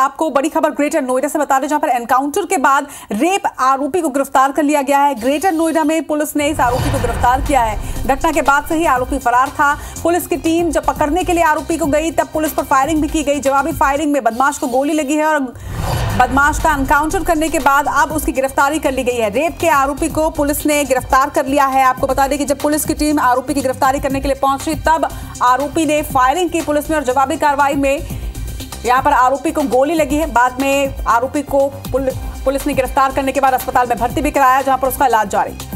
आपको बड़ी खबर ग्रेटर नोएडा से बता दें, जहां पर एनकाउंटर के बाद रेप आरोपी को गिरफ्तार कर लिया गया है। ग्रेटर नोएडा में पुलिस ने इस आरोपी को गिरफ्तार किया है। घटना के बाद से ही आरोपी फरार था। पुलिस की टीम जब पकड़ने के लिए आरोपी को गई तब पुलिस पर फायरिंग भी की गई। जवाबी फायरिंग में बदमाश को गोली लगी है और बदमाश का एनकाउंटर करने के बाद अब उसकी गिरफ्तारी कर ली गई है। रेप के आरोपी को पुलिस ने गिरफ्तार कर लिया है। आपको बता दें कि जब पुलिस की टीम आरोपी की गिरफ्तारी करने के लिए पहुंची तब आरोपी ने फायरिंग की पुलिस में और जवाबी कार्रवाई में यहां पर आरोपी को गोली लगी है। बाद में आरोपी को पुलिस ने गिरफ्तार करने के बाद अस्पताल में भर्ती भी कराया, जहां पर उसका इलाज जारी है।